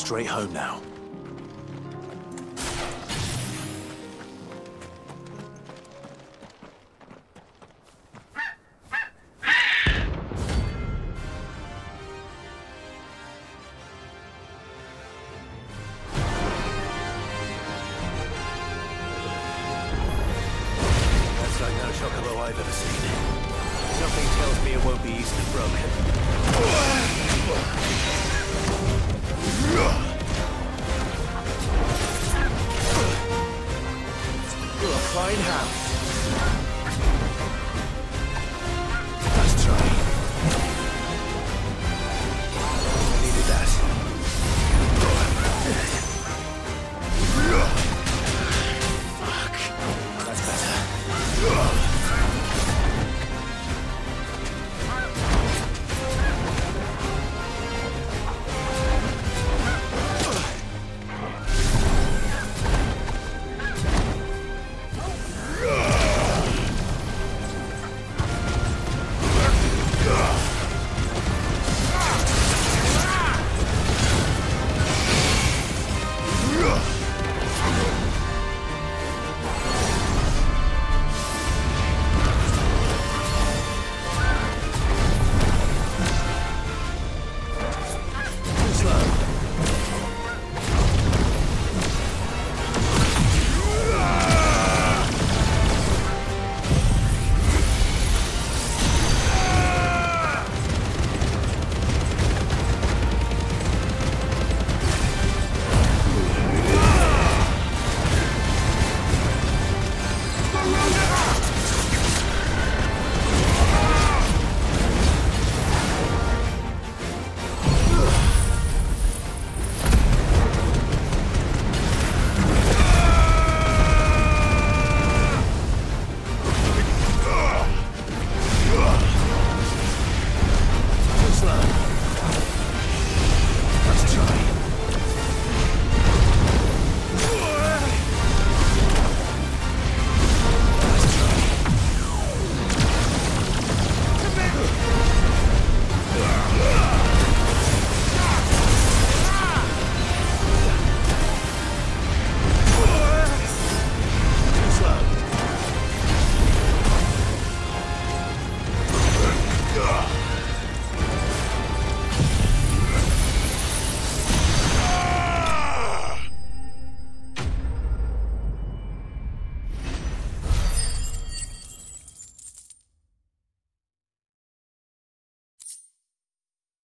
Straight home now. Fine house.